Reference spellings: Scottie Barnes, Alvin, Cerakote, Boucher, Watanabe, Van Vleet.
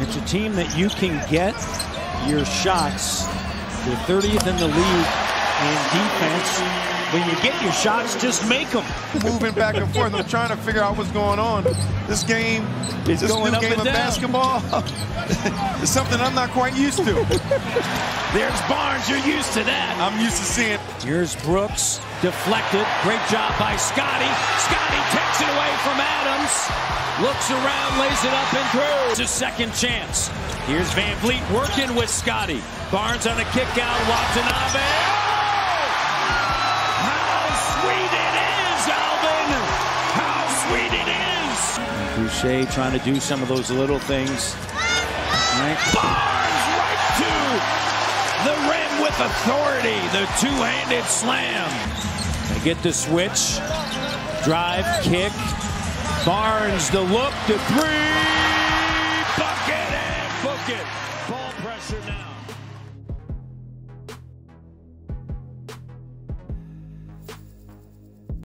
It's a team that you can get your shots. They're 30th in the league in defense. When you get your shots, just make them. Moving back and forth. I'm trying to figure out what's going on. This game, it's this new game of basketball, is something I'm not quite used to. There's Barnes. You're used to that. I'm used to seeing. Here's Brooks. Deflected. Great job by Scottie. Scottie takes it away from Adams. Looks around, lays it up and through. It's his second chance. Here's Van Vleet working with Scottie. Barnes on a kick out. Watanabe. Oh! How sweet it is, Alvin! How sweet it is! Boucher trying to do some of those little things. Right. Barnes right to the rim with authority. The two-handed slam. They get the switch. Drive, kick. Barnes the look to three. Bucket and book it. Ball pressure now.